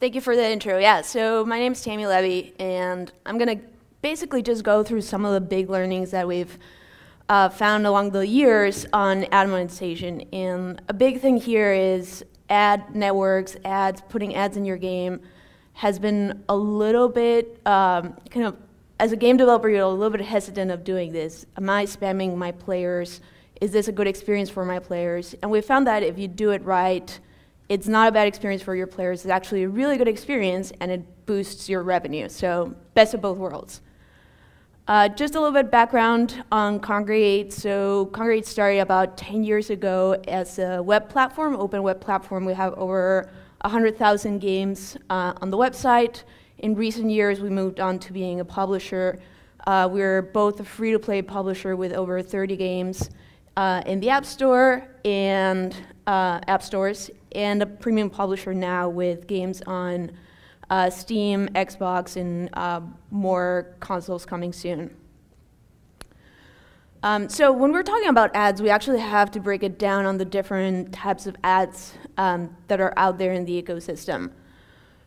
Thank you for the intro. Yeah, so my name's Tammy Levy, and I'm going to basically just go through some of the big learnings that we've found along the years on ad monetization. And a big thing here is ad networks, ads, putting ads in your game has been a little bit, kind of, as a game developer, you're a little bit hesitant of doing this. Am I spamming my players? Is this a good experience for my players? And we found that if you do it right, it's not a bad experience for your players. It's actually a really good experience, and it boosts your revenue. So best of both worlds. Just a little bit background on Kongregate. So Kongregate started about 10 years ago as a web platform, open web platform. We have over 100,000 games on the website. In recent years, we moved on to being a publisher. We're both a free-to-play publisher with over 30 games in the App Store and app stores, and a premium publisher now with games on Steam, Xbox, and more consoles coming soon. So when we're talking about ads, we actually have to break it down on the different types of ads that are out there in the ecosystem.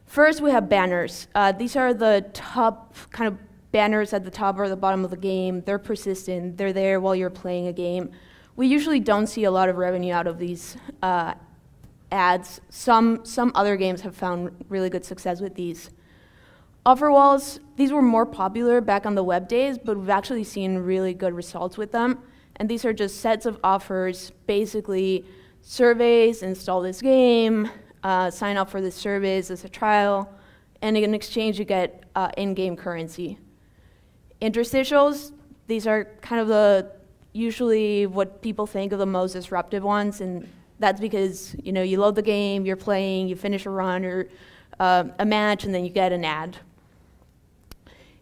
First, we have banners. These are the top kind of banners at the top or the bottom of the game. They're persistent. They're there while you're playing a game. We usually don't see a lot of revenue out of these ads. Some other games have found really good success with these. Offer walls, these were more popular back on the web days, but we've actually seen really good results with them. And these are just sets of offers, basically surveys, install this game, sign up for this service as a trial, and in exchange you get in-game currency. Interstitials, these are kind of the usually what people think of the most disruptive ones, and that's because, you know, you load the game, you're playing, you finish a run or a match, and then you get an ad.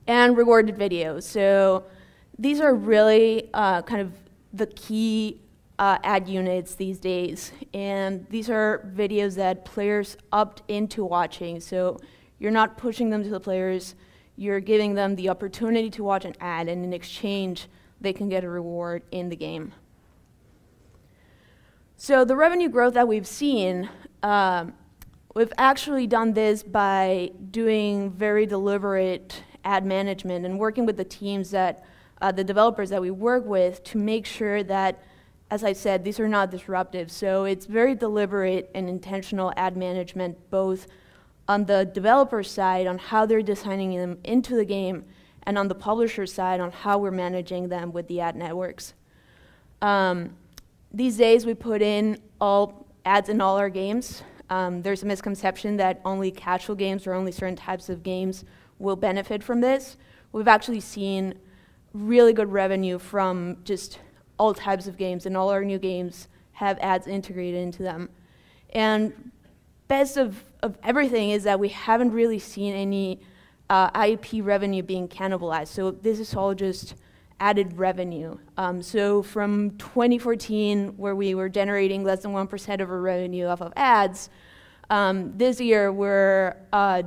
And rewarded videos. So these are really kind of the key ad units these days. And these are videos that players opt into watching. So you're not pushing them to the players. You're giving them the opportunity to watch an ad, and in exchange, they can get a reward in the game. So the revenue growth that we've seen, we've actually done this by doing very deliberate ad management and working with the teams that, the developers that we work with to make sure that, as I said, these are not disruptive. So it's very deliberate and intentional ad management, both on the developer side, on how they're designing them into the game, and on the publisher side, on how we're managing them with the ad networks. These days, we put in all ads in all our games. There's a misconception that only casual games or only certain types of games will benefit from this. We've actually seen really good revenue from just all types of games, and all our new games have ads integrated into them. And best of everything is that we haven't really seen any IAP revenue being cannibalized. So this is all just added revenue. So from 2014, where we were generating less than 1% of our revenue off of ads, this year we're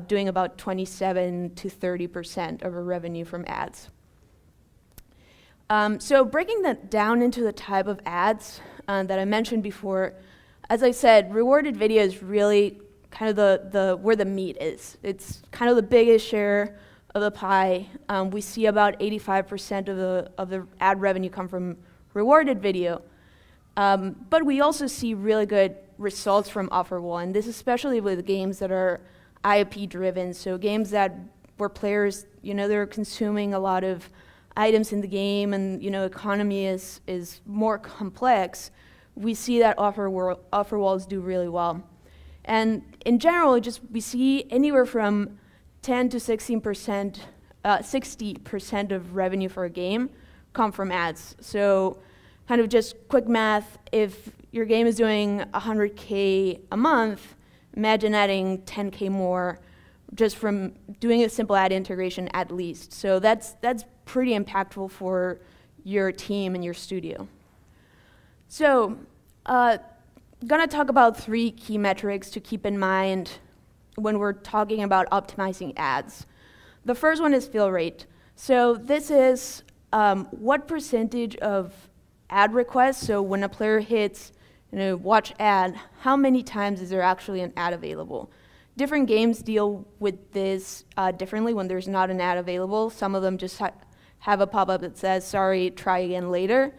doing about 27 to 30% of our revenue from ads. So breaking that down into the type of ads that I mentioned before, as I said, rewarded video is really kind of where the meat is. It's kind of the biggest share of the pie. We see about 85% of the ad revenue come from rewarded video. But we also see really good results from offer wall, and this especially with games that are IAP driven, so games where players, you know, they're consuming a lot of items in the game, and, you know, economy is more complex. We see that offer walls do really well. And in general, just we see anywhere from 10 to 16%, 60% of revenue for a game come from ads. So kind of just quick math, if your game is doing 100K a month, imagine adding 10K more just from doing a simple ad integration at least. So that's pretty impactful for your team and your studio. So gonna talk about three key metrics to keep in mind when we're talking about optimizing ads. The first one is fill rate. So this is what percentage of ad requests, so when a player hits, you know, watch ad, how many times is there actually an ad available? Different games deal with this differently when there's not an ad available. Some of them just have a pop-up that says, sorry, try again later.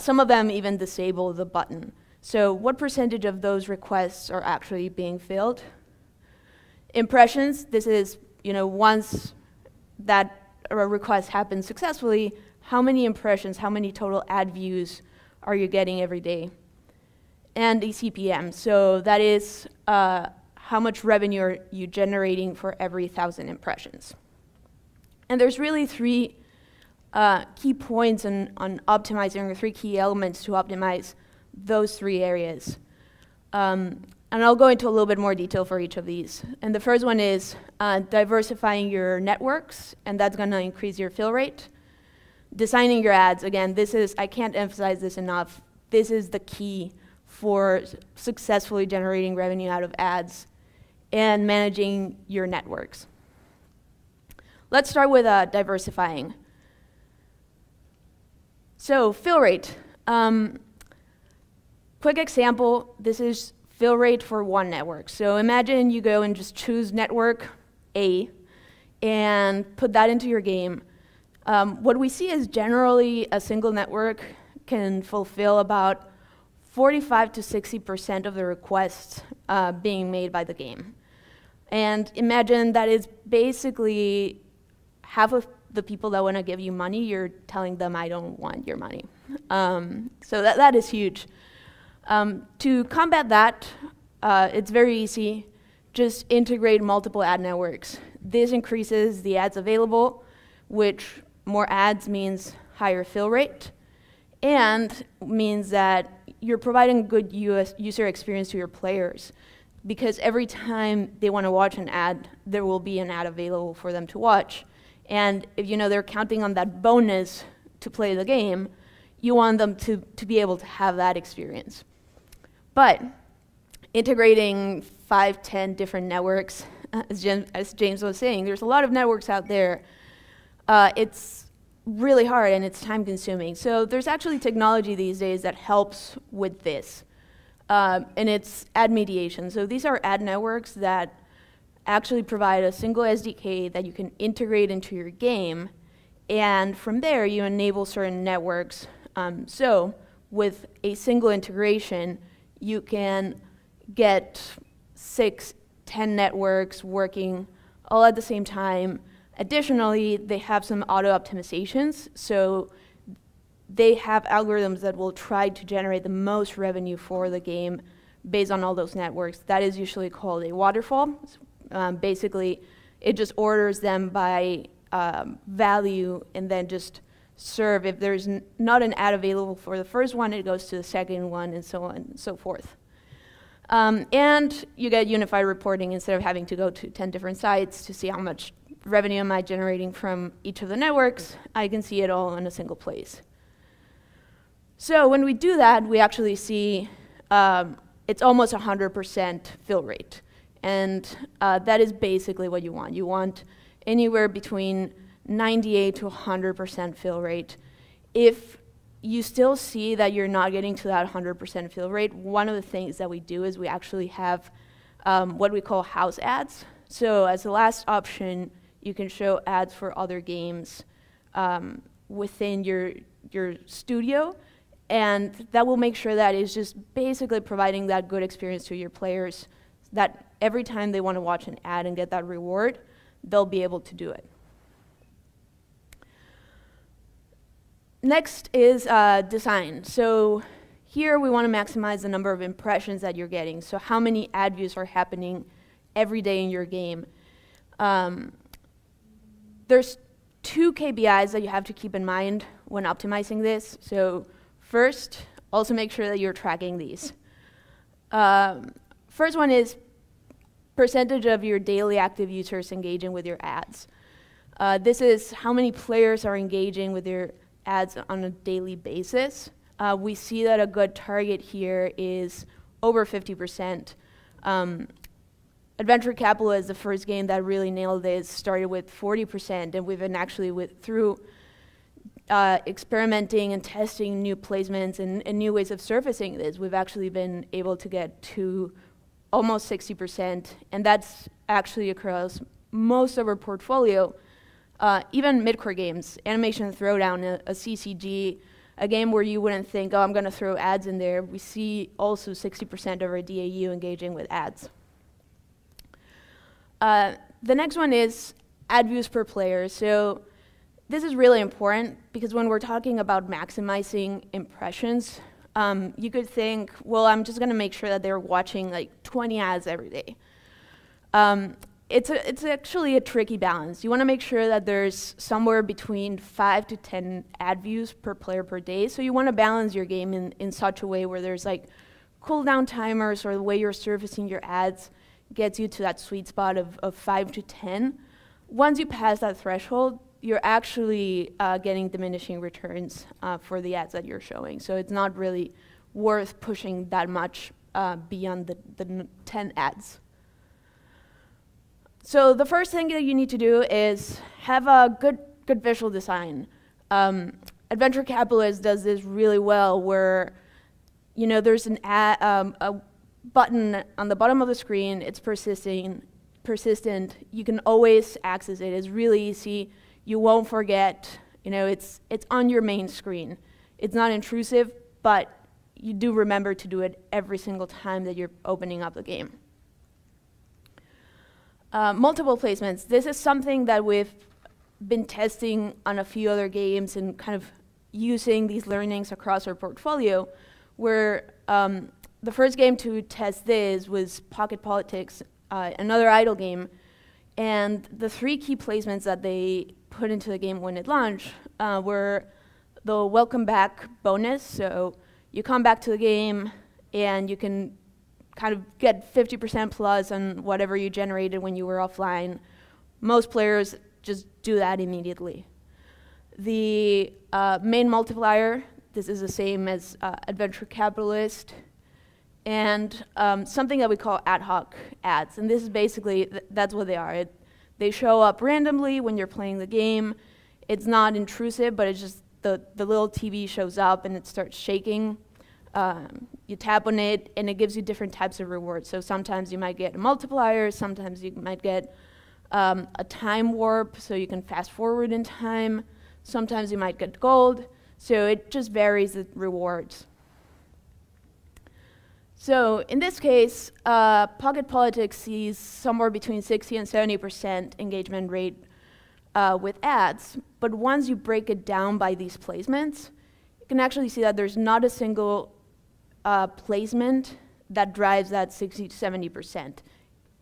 Some of them even disable the button. So what percentage of those requests are actually being filled? Impressions, this is, you know, once that request happens successfully, how many impressions, how many total ad views are you getting every day? And a CPM, so that is how much revenue are you generating for every 1,000 impressions. And there's really three key points on optimizing, or three key elements to optimize those three areas. And I'll go into a little bit more detail for each of these. And the first one is diversifying your networks, and that's going to increase your fill rate. Designing your ads, again, this is, I can't emphasize this enough, this is the key for successfully generating revenue out of ads and managing your networks. Let's start with diversifying. So fill rate. Quick example, this is fill rate for one network. So imagine you go and just choose network A and put that into your game. What we see is generally a single network can fulfill about 45 to 60% of the requests being made by the game. And imagine that is basically half of the people that want to give you money, you're telling them, I don't want your money. So that is huge. To combat that, it's very easy. Just integrate multiple ad networks. This increases the ads available, which more ads means higher fill rate, and means that you're providing good user experience to your players, because every time they want to watch an ad, there will be an ad available for them to watch. And if you know they're counting on that bonus to play the game, you want them to be able to have that experience. But integrating 5, 10 different networks, as James was saying, there's a lot of networks out there. It's really hard and it's time consuming. So there's actually technology these days that helps with this. And it's ad mediation. So these are ad networks that actually provide a single SDK that you can integrate into your game. And from there, you enable certain networks. So with a single integration, you can get 6, 10 networks working all at the same time. Additionally, they have some auto-optimizations, so they have algorithms that will try to generate the most revenue for the game based on all those networks. That is usually called a waterfall. Basically, it just orders them by value and then just serve. If there's not an ad available for the first one, it goes to the second one, and so on and so forth. And you get unified reporting instead of having to go to 10 different sites to see how much revenue am I generating from each of the networks. I can see it all in a single place. So when we do that, we actually see it's almost 100% fill rate. And that is basically what you want. You want anywhere between 98 to 100% fill rate. If you still see that you're not getting to that 100% fill rate, one of the things that we do is we actually have what we call house ads. So as the last option, you can show ads for other games within your studio, and that will make sure that it's just basically providing that good experience to your players, that every time they want to watch an ad and get that reward, they'll be able to do it. Next is design. So here we want to maximize the number of impressions that you're getting. So how many ad views are happening every day in your game? There's two KPIs that you have to keep in mind when optimizing this. So first, also make sure that you're tracking these. First one is percentage of your daily active users engaging with your ads. This is how many players are engaging with your ads on a daily basis. We see that a good target here is over 50%. Adventure Capitalist is the first game that really nailed this, started with 40%, and we've been actually through experimenting and testing new placements and new ways of surfacing this, we've actually been able to get to almost 60%, and that's actually across most of our portfolio, even mid-core games. Animation Throwdown, a CCG, a game where you wouldn't think, oh, I'm going to throw ads in there. We see also 60% of our DAU engaging with ads. The next one is ad views per player. So this is really important because when we're talking about maximizing impressions, you could think, well, I'm just going to make sure that they're watching like 20 ads every day. It's actually a tricky balance. You want to make sure that there's somewhere between 5 to 10 ad views per player per day. So you want to balance your game in such a way where there's like cooldown timers or the way you're surfacing your ads gets you to that sweet spot of 5 to 10. Once you pass that threshold, you're actually getting diminishing returns for the ads that you're showing. So it's not really worth pushing that much beyond the 10 ads. So the first thing that you need to do is have a good visual design. Adventure Capitalist does this really well where, you know, there's an ad, a button on the bottom of the screen. It's persistent. You can always access it. It's really easy. You won't forget, you know, it's on your main screen. It's not intrusive, but you do remember to do it every single time that you're opening up the game. Multiple placements. This is something that we've been testing on a few other games and kind of using these learnings across our portfolio, where the first game to test this was Pocket Politics, another idle game, and the three key placements that they put into the game when it launched were the welcome back bonus. So you come back to the game and you can kind of get 50% plus on whatever you generated when you were offline. Most players just do that immediately. The main multiplier, this is the same as Adventure Capitalist, and something that we call ad hoc ads. And this is basically, that's what they are. They show up randomly when you're playing the game. It's not intrusive, but it's just the little TV shows up and it starts shaking. You tap on it and it gives you different types of rewards. So sometimes you might get a multiplier, sometimes you might get a time warp, so you can fast forward in time. Sometimes you might get gold. So it just varies the rewards. So in this case, Pocket Politics sees somewhere between 60 and 70% engagement rate with ads. But once you break it down by these placements, you can actually see that there's not a single placement that drives that 60 to 70%.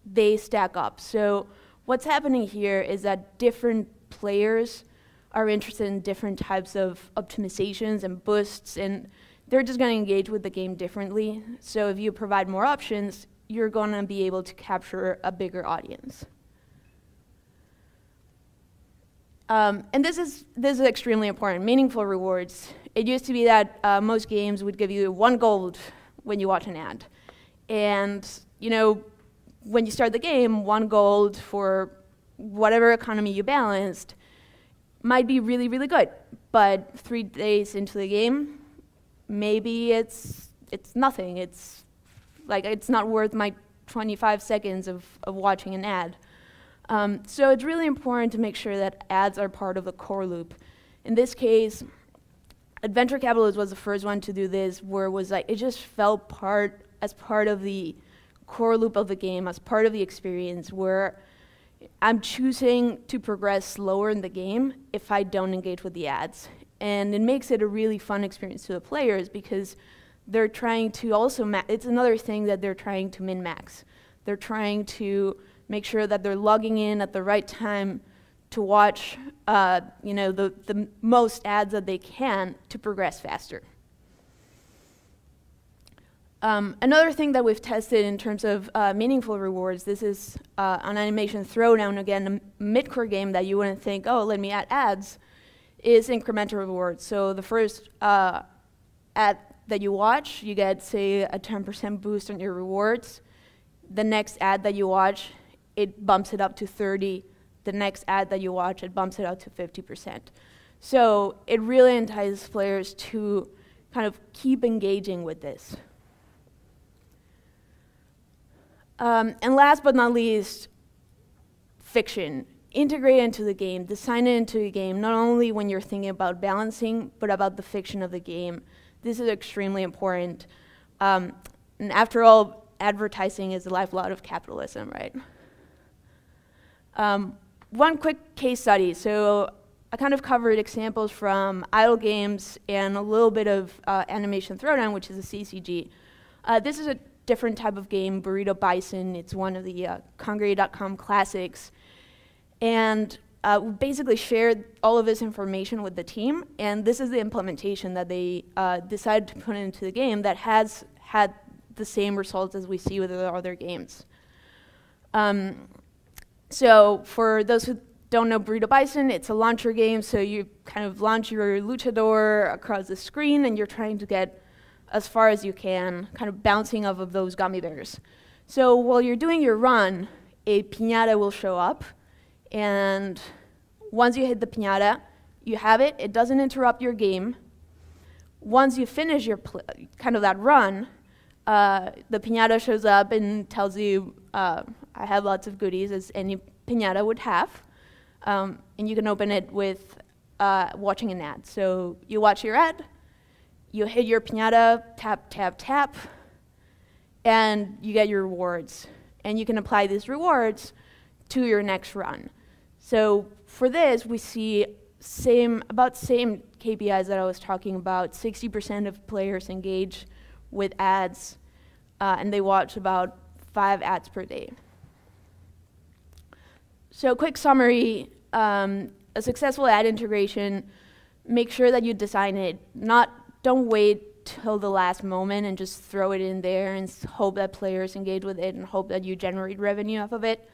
They stack up. So what's happening here is that different players are interested in different types of optimizations and boosts, and they're just going to engage with the game differently. So if you provide more options, you're going to be able to capture a bigger audience. And this is extremely important, meaningful rewards. It used to be that most games would give you 1 gold when you watch an ad. And, you know, when you start the game, 1 gold for whatever economy you balanced might be really, really good. But 3 days into the game, maybe it's nothing. It's like it's not worth my 25 seconds of watching an ad. So it's really important to make sure that ads are part of the core loop. In this case, Adventure Capitalist was the first one to do this, where it was like it just felt as part of the core loop of the game, as part of the experience, where I'm choosing to progress slower in the game if I don't engage with the ads. And it makes it a really fun experience to the players because they're trying to also, it's another thing that they're trying to min-max. They're trying to make sure that they're logging in at the right time to watch you know, the most ads that they can to progress faster. Another thing that we've tested in terms of meaningful rewards, this is on Animation Throwdown, again, a mid-core game that you wouldn't think, oh, let me add ads, is incremental rewards. So the first ad that you watch, you get, say, a 10% boost on your rewards. The next ad that you watch, it bumps it up to 30. The next ad that you watch, it bumps it up to 50%. So it really entices players to kind of keep engaging with this. And last but not least, fiction. Integrate into the game, design it into the game, not only when you're thinking about balancing, but about the fiction of the game. This is extremely important. And after all, advertising is the lifeblood of capitalism, right? One quick case study. So I kind of covered examples from idle games and a little bit of Animation Throwdown, which is a CCG. This is a different type of game, Burrito Bison. It's one of the Kongregate.com classics. And we basically shared all of this information with the team, and this is the implementation that they decided to put into the game that has had the same results as we see with the other games. So for those who don't know Burrito Bison, it's a launcher game, so you kind of launch your luchador across the screen and you're trying to get as far as you can, kind of bouncing off of those gummy bears. So while you're doing your run, a piñata will show up, and once you hit the piñata, you have it, it doesn't interrupt your game. Once you finish your that run, the piñata shows up and tells you, I have lots of goodies, as any piñata would have. And you can open it with watching an ad. So you watch your ad, you hit your piñata, tap, tap, tap, and you get your rewards. And you can apply these rewards to your next run. So for this, we see about same KPIs that I was talking about. 60% of players engage with ads, and they watch about 5 ads per day. So quick summary, a successful ad integration, make sure that you design it. Don't wait till the last moment and just throw it in there and hope that players engage with it and hope that you generate revenue off of it.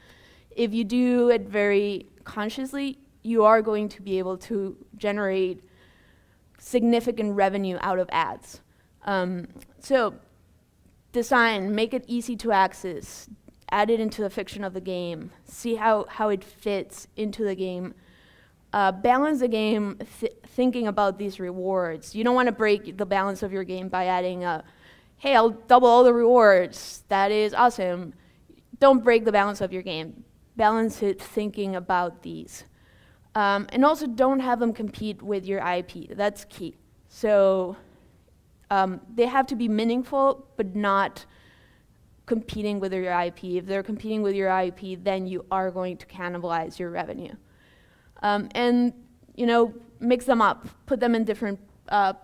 If you do it very consciously, you are going to be able to generate significant revenue out of ads. So design, make it easy to access, add it into the fiction of the game, see how it fits into the game. Balance the game thinking about these rewards. You don't want to break the balance of your game by adding a, hey, I'll double all the rewards, that is awesome. Don't break the balance of your game. Balance it thinking about these. And also don't have them compete with your IP, that's key. So they have to be meaningful, but not competing with your IP. If they're competing with your IP, then you are going to cannibalize your revenue. And you know, mix them up, put them in different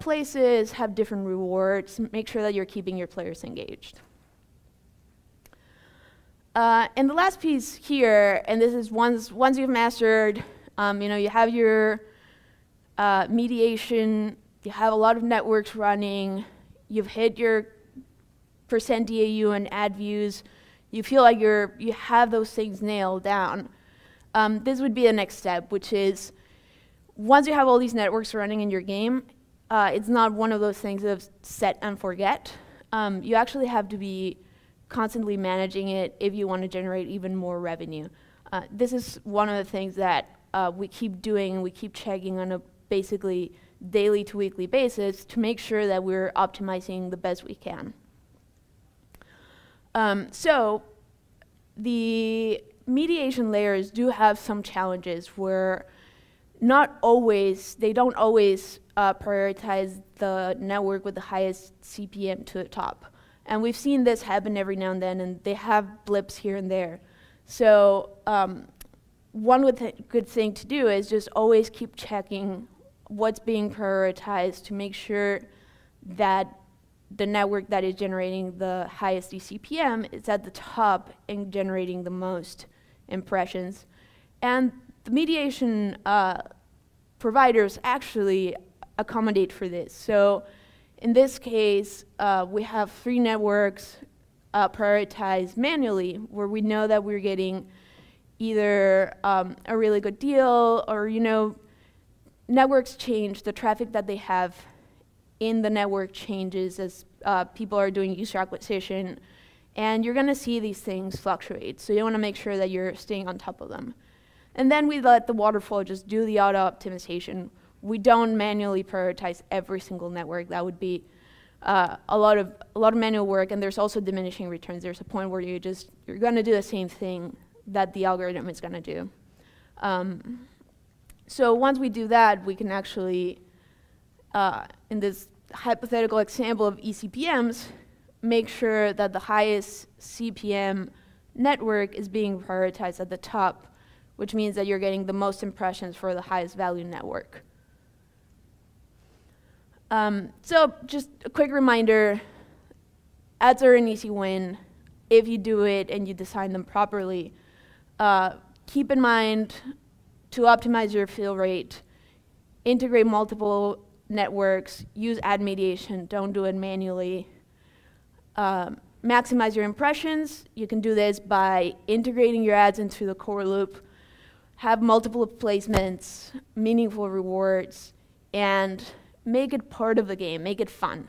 places, have different rewards, make sure that you're keeping your players engaged. And the last piece here, and this is once you've mastered, you know, you have your mediation, you have a lot of networks running, you've hit your % DAU and ad views, you feel like you have those things nailed down. This would be the next step, which is once you have all these networks running in your game, it's not one of those things of set and forget. You actually have to be constantly managing it if you want to generate even more revenue. This is one of the things that we keep doing, and we keep checking on a basically daily to weekly basis to make sure that we're optimizing the best we can. So the mediation layers do have some challenges where they don't always prioritize the network with the highest CPM to the top. And we've seen this happen every now and then, and they have blips here and there. So one good thing to do is just always keep checking what's being prioritized to make sure that the network that is generating the highest eCPM is at the top and generating the most impressions. And the mediation providers actually accommodate for this. So in this case, we have 3 networks prioritized manually where we know that we're getting either a really good deal or, you know, networks change, the traffic that they have in the network changes as people are doing user acquisition, and you're gonna see these things fluctuate, so you wanna make sure that you're staying on top of them. And then we let the waterfall just do the auto-optimization. We don't manually prioritize every single network, that would be a lot of manual work, and there's also diminishing returns. There's a point where you're going to do the same thing that the algorithm is going to do. So once we do that, we can actually, in this hypothetical example of eCPMs, make sure that the highest CPM network is being prioritized at the top, which means that you're getting the most impressions for the highest value network. So just a quick reminder, ads are an easy win if you do it and you design them properly. Keep in mind to optimize your fill rate, integrate multiple networks, use ad mediation, don't do it manually. Maximize your impressions. You can do this by integrating your ads into the core loop, have multiple placements, meaningful rewards, and make it part of the game, make it fun.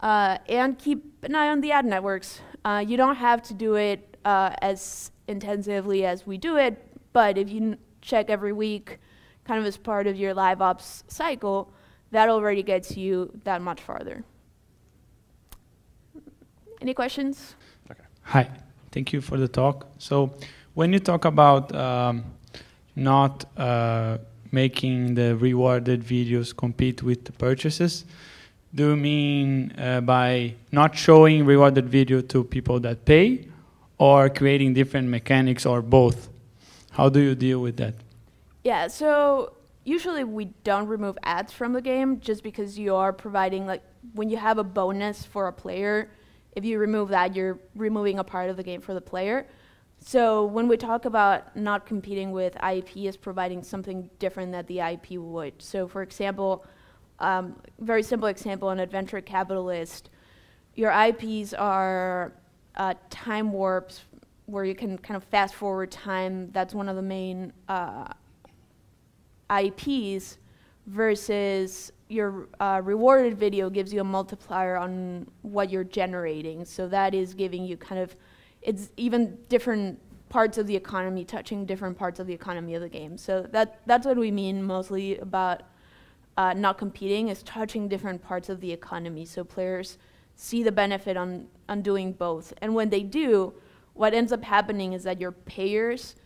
And keep an eye on the ad networks. You don't have to do it as intensively as we do it, but if you check every week, kind of as part of your live ops cycle, that already gets you that much farther. Any questions? Okay. Hi, thank you for the talk. So when you talk about not making the rewarded videos compete with the purchases, do you mean by not showing rewarded video to people that pay, or creating different mechanics, or both? How do you deal with that? Yeah, so usually we don't remove ads from the game just because you are providing, like, when you have a bonus for a player, if you remove that, you're removing a part of the game for the player. So when we talk about not competing with IEP, is providing something different that the IEP would. So for example, very simple example, on Adventure Capitalist, your IEPs are time warps where you can kind of fast forward time. That's one of the main IEPs, versus your rewarded video gives you a multiplier on what you're generating. So that is giving you kind of, it's even different parts of the economy, touching different parts of the economy of the game. So that's what we mean mostly about not competing, is touching different parts of the economy. So players see the benefit on doing both. And when they do, what ends up happening is that your payers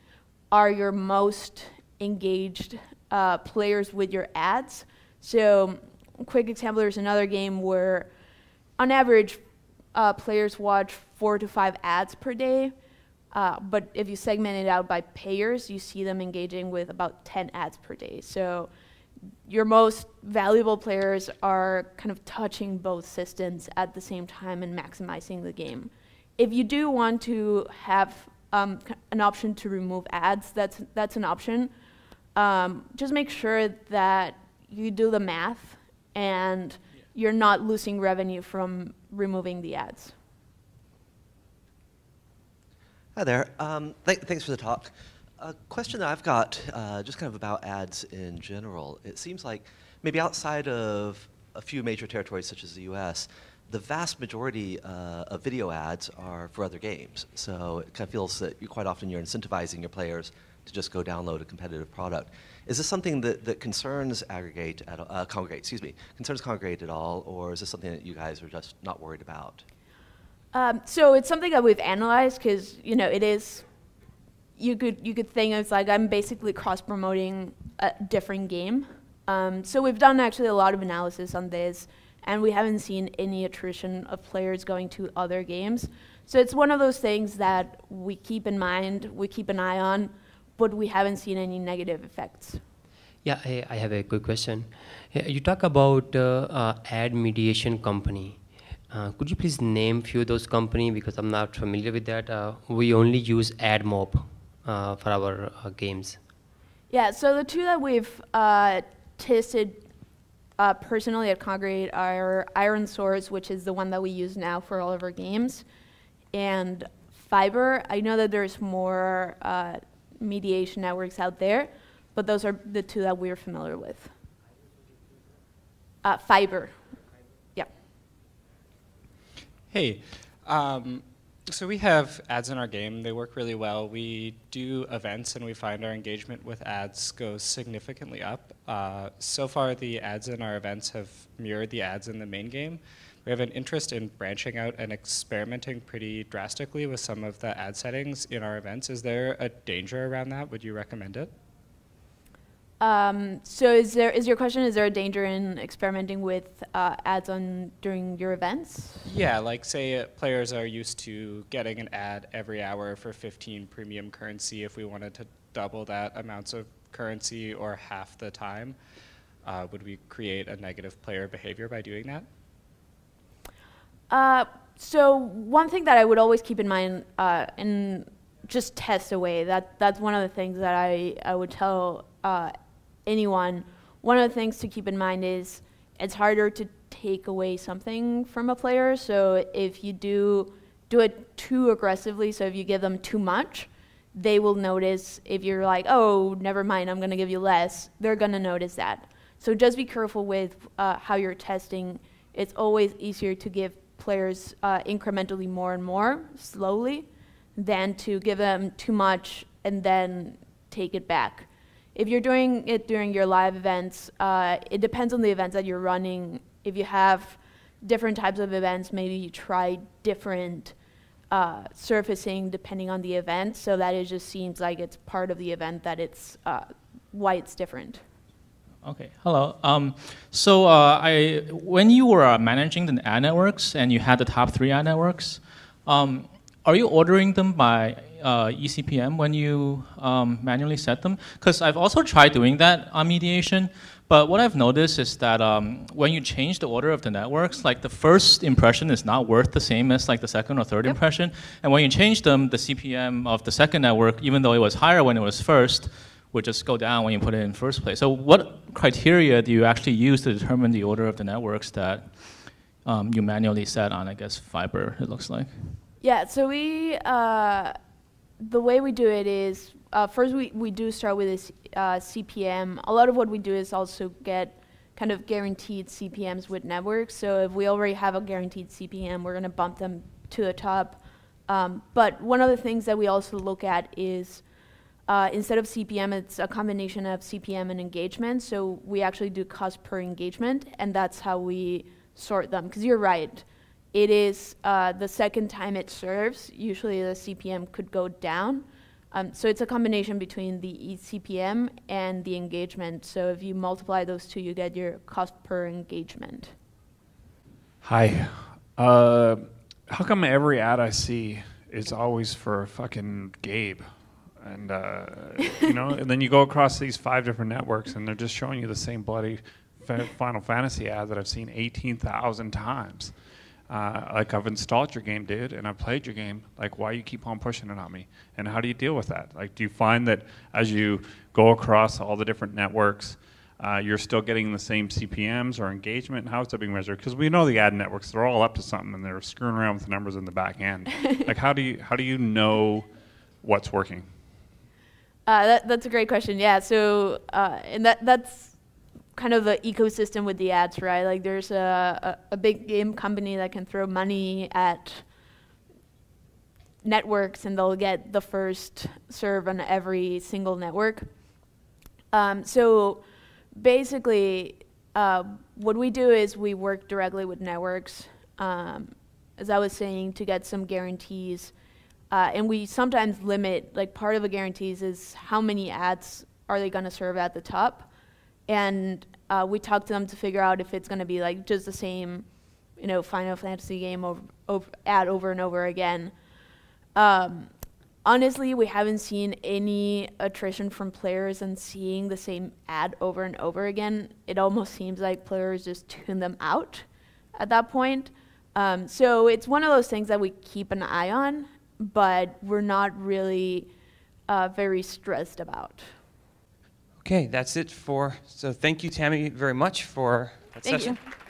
are your most engaged players with your ads. So, quick example, there's another game where, on average, players watch 4 to 5 ads per day. But if you segment it out by payers, you see them engaging with about 10 ads per day. So, your most valuable players are kind of touching both systems at the same time and maximizing the game. If you do want to have an option to remove ads, that's an option. Just make sure that you do the math, and you're not losing revenue from removing the ads. Hi there. Thanks for the talk. A question that I've got, just kind of about ads in general. It seems like maybe outside of a few major territories such as the US, the vast majority of video ads are for other games. So it kind of feels that quite often you're incentivizing your players to just go download a competitive product. Is this something that concerns Kongregate at all, or is this something that you guys are just not worried about? So it's something that we've analyzed, because it is. You could think it's like I'm basically cross-promoting a different game. So we've done actually a lot of analysis on this, and we haven't seen any attrition of players going to other games. So it's one of those things that we keep in mind, we keep an eye on, but we haven't seen any negative effects. Yeah, I have a quick question. You talk about ad mediation company. Could you please name few of those company, because I'm not familiar with that. We only use AdMob for our games. Yeah, so the two that we've tested personally at Kongregate are IronSource, which is the one that we use now for all of our games, and Fyber. I know that there's more mediation networks out there, but those are the two that we're familiar with. Fyber. Yeah. Hey, So we have ads in our game. They work really well. We do events, and we find our engagement with ads goes significantly up. So far, the ads in our events have mirrored the ads in the main game. We have an interest in branching out and experimenting pretty drastically with some of the ad settings in our events. Is there a danger around that? Would you recommend it? So is your question, is there a danger in experimenting with ads during your events? Yeah, like say players are used to getting an ad every hour for 15 premium currency. If we wanted to double that amounts of currency or half the time, would we create a negative player behavior by doing that? So one thing that I would always keep in mind and just test away, that's one of the things that I would tell anyone. One of the things to keep in mind is it's harder to take away something from a player. So if you do it too aggressively, so if you give them too much, they will notice. If you're like, oh, never mind, I'm going to give you less, they're going to notice that. So just be careful with how you're testing. It's always easier to give players incrementally more and more slowly than to give them too much and then take it back. If you're doing it during your live events, it depends on the events that you're running. If you have different types of events, maybe you try different surfacing depending on the event, so that it just seems like it's part of the event, that it's why it's different. Okay, hello. When you were managing the ad networks and you had the top 3 ad networks, are you ordering them by ECPM when you manually set them? Because I've also tried doing that on mediation, but what I've noticed is that when you change the order of the networks, like the first impression is not worth the same as like the second or third impression, and when you change them, the CPM of the second network, even though it was higher when it was first, would just go down when you put it in first place. So what criteria do you actually use to determine the order of the networks that you manually set on, I guess, Fyber, it looks like? Yeah, so we, the way we do it is, first we do start with this CPM. A lot of what we do is also get kind of guaranteed CPMs with networks. So if we already have a guaranteed CPM, we're gonna bump them to the top. But one of the things that we also look at is, instead of CPM, it's a combination of CPM and engagement. So we actually do cost per engagement, and that's how we sort them, because you're right. It is the second time it serves, usually the CPM could go down. So it's a combination between the CPM and the engagement. So if you multiply those two, you get your cost per engagement. Hi. How come every ad I see is always for fucking Gabe? And, you know, and then you go across these 5 different networks and they're just showing you the same bloody Final Fantasy ad that I've seen 18,000 times. Like, I've installed your game, dude, and I've played your game. Like, why you keep on pushing it on me? And how do you deal with that? Like, do you find that as you go across all the different networks, you're still getting the same CPMs or engagement? How is that being measured? Because we know the ad networks, they're all up to something and they're screwing around with the numbers in the back end. Like, how do you know what's working? That's a great question. Yeah. So, and that's kind of the ecosystem with the ads, right? Like there's a big game company that can throw money at networks and they'll get the first serve on every single network. So basically what we do is we work directly with networks, as I was saying, to get some guarantees. And we sometimes limit, like part of the guarantees is how many ads are they gonna serve at the top. And we talk to them to figure out if it's going to be like just the same, you know, Final Fantasy game ad over and over again. Honestly, we haven't seen any attrition from players and seeing the same ad over and over again. It almost seems like players just tune them out at that point. So it's one of those things that we keep an eye on, but we're not really very stressed about. Okay, that's it for, so thank you, Tammy, very much for that session. Thank you.